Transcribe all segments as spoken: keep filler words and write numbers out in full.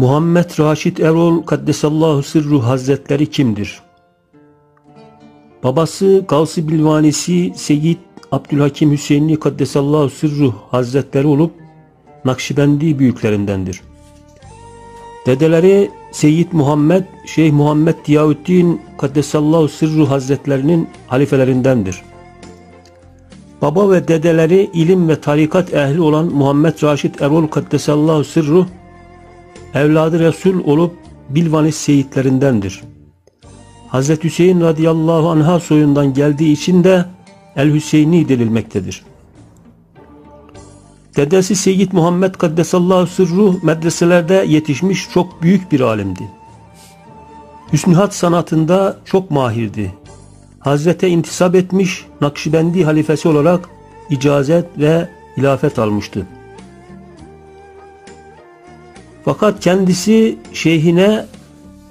Muhammed Raşid Erol Kaddesallahu Sırru Hazretleri kimdir? Babası Gavs-ı Bilvanisi Seyyid Abdülhakim Hüseyinli Kaddesallahu Sırru Hazretleri olup Nakşibendi büyüklerindendir. Dedeleri Seyyid Muhammed, Şeyh Muhammed Diyaüddin Kaddesallahu Sırru Hazretlerinin halifelerindendir. Baba ve dedeleri ilim ve tarikat ehli olan Muhammed Raşid Erol Kaddesallahu Sırru, Evladı Resul olup Bilvanis Seyyidlerindendir. Hazreti Hüseyin radıyallahu anh'a soyundan geldiği için de El Hüseyni denilmektedir. Dedesi Seyyid Muhammed Kaddesallahu Sırru medreselerde yetişmiş çok büyük bir alimdi. Hüsnühat sanatında çok mahirdi. Hazrete intisap etmiş, Nakşibendi halifesi olarak icazet ve hilafet almıştı. Fakat kendisi şeyhine,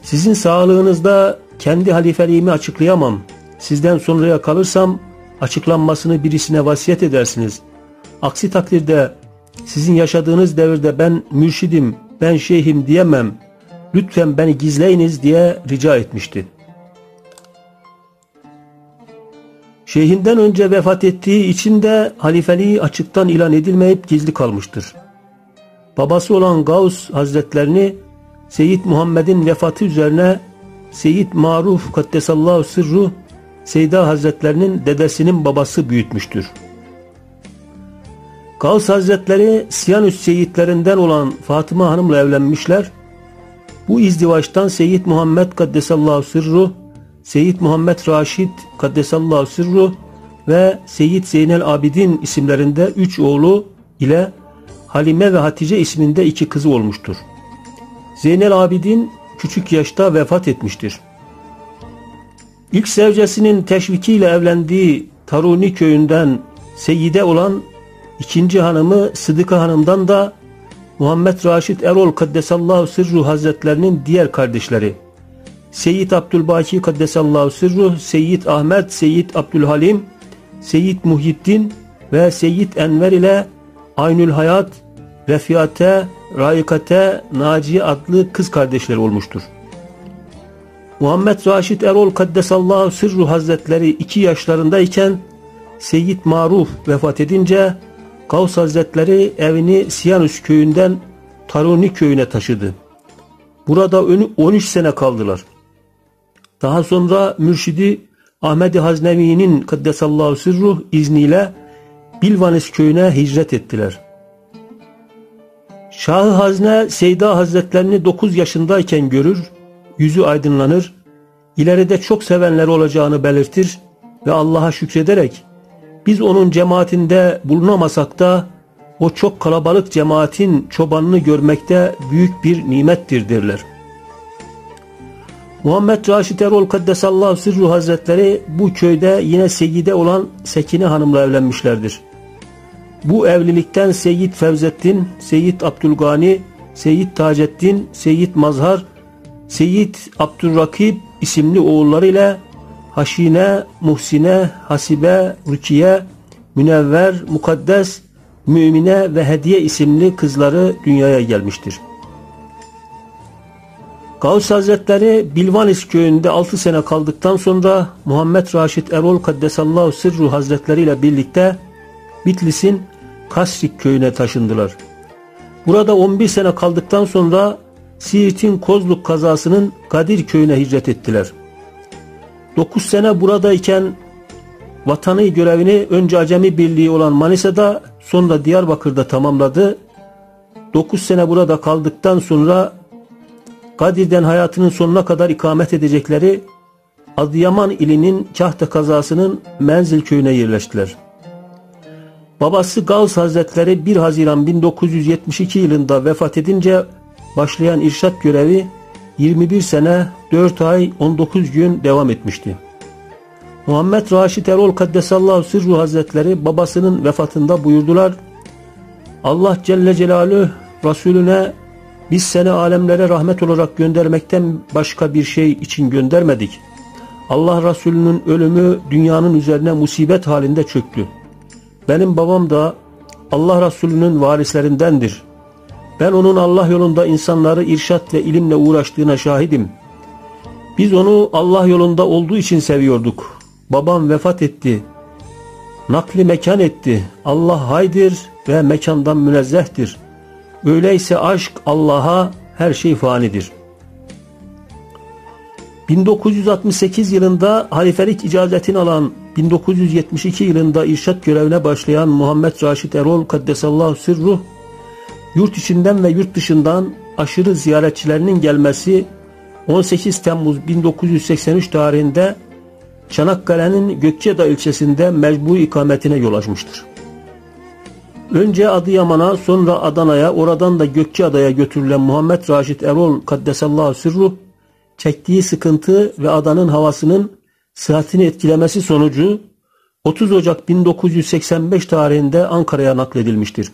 "Sizin sağlığınızda kendi halifeliğimi açıklayamam. Sizden sonraya kalırsam açıklanmasını birisine vasiyet edersiniz. Aksi takdirde sizin yaşadığınız devirde ben mürşidim, ben şeyhim diyemem. Lütfen beni gizleyiniz" diye rica etmişti. Şeyhinden önce vefat ettiği için de halifeliği açıktan ilan edilmeyip gizli kalmıştır. Babası olan Gavs Hazretlerini Seyyid Muhammed'in vefatı üzerine Seyyid Maruf Kaddesallahu Sırru Seyda Hazretlerinin dedesinin babası büyütmüştür. Gavs Hazretleri Siyanüs Seyyidlerinden olan Fatıma Hanım'la evlenmişler. Bu izdivaçtan Seyyid Muhammed Kaddesallahu Sırru, Seyyid Muhammed Raşid Kaddesallahu Sırru ve Seyyid Zeynel Abidin isimlerinde üç oğlu ile Halime ve Hatice isminde iki kızı olmuştur. Zeynel Abidin küçük yaşta vefat etmiştir. İlk sevcesinin teşvikiyle evlendiği Taruni köyünden Seyyide olan ikinci hanımı Sıdıka hanımdan da Muhammed Raşid Erol Kaddesallahu Sırru Hazretlerinin diğer kardeşleri Seyyid Abdülbaki Kadesallahu Sırru, Seyyid Ahmet, Seyyid Abdülhalim, Seyyid Muhyiddin ve Seyyid Enver ile Aynül Hayat, Refiyat'e, Rayıkat'e, Naciye adlı kız kardeşleri olmuştur. Muhammed Raşid Erol Kaddesallahu Sırru Hazretleri iki yaşlarındayken Seyyid Maruf vefat edince Gavs Hazretleri evini Siyanüs köyünden Taruni köyüne taşıdı. Burada on üç sene kaldılar. Daha sonra mürşidi Ahmed-i Haznevi'nin Kaddesallahu Sırru izniyle Bilvanis köyüne hicret ettiler. Şah-ı Hazne Seyda Hazretlerini dokuz yaşındayken görür, yüzü aydınlanır, ileride çok sevenleri olacağını belirtir ve Allah'a şükrederek "Biz onun cemaatinde bulunamasak da o çok kalabalık cemaatin çobanını görmekte büyük bir nimettir" derler. Muhammed Raşid Erol Kaddesallahu Sırru Hazretleri bu köyde yine Seyyide olan Sekine Hanım'la evlenmişlerdir. Bu evlilikten Seyyid Fevzettin, Seyyid Abdülgani, Seyyid Tacettin, Seyyid Mazhar, Seyyid Abdülrakip isimli oğulları ile Haşine, Muhsine, Hasibe, Rukiye, Münevver, Mukaddes, Mümine ve Hediye isimli kızları dünyaya gelmiştir. Gavs Hazretleri Bilvanis köyünde altı sene kaldıktan sonra Muhammed Raşid Erol Kaddesallahu Sırru Hazretleri ile birlikte Bitlis'in Kasrik köyüne taşındılar. Burada on bir sene kaldıktan sonra Siirt'in Kozluk kazasının Kadir köyüne hicret ettiler. dokuz sene buradayken vatanı görevini önce Acemi Birliği olan Manisa'da, sonra Diyarbakır'da tamamladı. dokuz sene burada kaldıktan sonra Kadir'den hayatının sonuna kadar ikamet edecekleri Adıyaman ilinin Kahta kazasının Menzil köyüne yerleştiler. Babası Gavs Hazretleri bir Haziran bin dokuz yüz yetmiş iki yılında vefat edince başlayan irşat görevi yirmi bir sene dört ay on dokuz gün devam etmişti. Muhammed Raşid Erol Kaddesallahu Sırru Hazretleri babasının vefatında buyurdular: "Allah Celle Celaluhu Resulüne biz seni alemlere rahmet olarak göndermekten başka bir şey için göndermedik. Allah Resulünün ölümü dünyanın üzerine musibet halinde çöktü. Benim babam da Allah Resulünün varislerindendir. Ben onun Allah yolunda insanları irşat ve ilimle uğraştığına şahidim. Biz onu Allah yolunda olduğu için seviyorduk. Babam vefat etti. Nakli mekan etti. Allah haydir ve mekandan münezzehtir. Öyleyse aşk Allah'a, her şey fanidir. bin dokuz yüz altmış sekiz yılında halifelik icazetini alan, bin dokuz yüz yetmiş iki yılında irşat görevine başlayan Muhammed Raşid Erol Kaddesallahu Sırru, yurt içinden ve yurt dışından aşırı ziyaretçilerinin gelmesi on sekiz Temmuz bin dokuz yüz seksen üç tarihinde Çanakkale'nin Gökçeada ilçesinde mecburi ikametine yol açmıştır. Önce Adıyaman'a, sonra Adana'ya, oradan da Gökçeada'ya götürülen Muhammed Raşid Erol Kaddesallahu Sırru, çektiği sıkıntı ve adanın havasının sıhhatini etkilemesi sonucu otuz Ocak bin dokuz yüz seksen beş tarihinde Ankara'ya nakledilmiştir.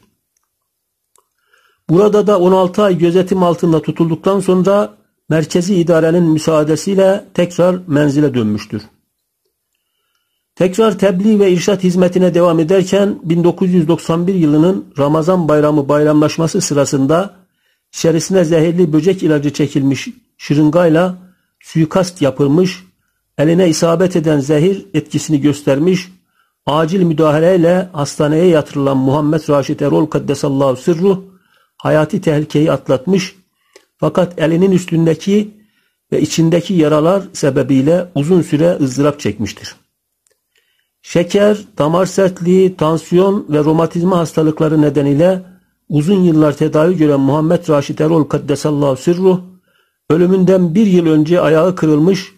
Burada da on altı ay gözetim altında tutulduktan sonra merkezi idarenin müsaadesiyle tekrar menzile dönmüştür. Tekrar tebliğ ve irşat hizmetine devam ederken bin dokuz yüz doksan bir yılının Ramazan bayramı bayramlaşması sırasında içerisine zehirli böcek ilacı çekilmiş şırıngayla suikast yapılmış, eline isabet eden zehir etkisini göstermiş, acil müdahaleyle hastaneye yatırılan Muhammed Raşid Erol Kaddesallahu Sırru hayati tehlikeyi atlatmış, fakat elinin üstündeki ve içindeki yaralar sebebiyle uzun süre ızdırap çekmiştir. Şeker, damar sertliği, tansiyon ve romatizma hastalıkları nedeniyle uzun yıllar tedavi gören Muhammed Raşid Erol Kaddesallahu Sırru, ölümünden bir yıl önce ayağı kırılmış,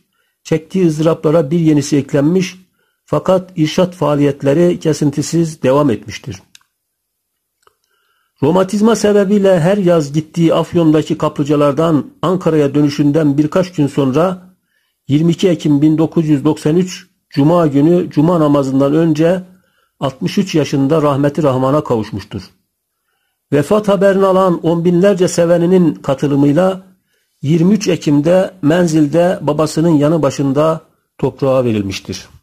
çektiği ızdıraplara bir yenisi eklenmiş, fakat irşat faaliyetleri kesintisiz devam etmiştir. Romatizma sebebiyle her yaz gittiği Afyon'daki kaplıcalardan Ankara'ya dönüşünden birkaç gün sonra yirmi iki Ekim bin dokuz yüz doksan üç Cuma günü Cuma namazından önce altmış üç yaşında rahmeti Rahman'a kavuşmuştur. Vefat haberini alan on binlerce seveninin katılımıyla yirmi üç Ekim'de menzilde babasının yanı başında toprağa verilmiştir.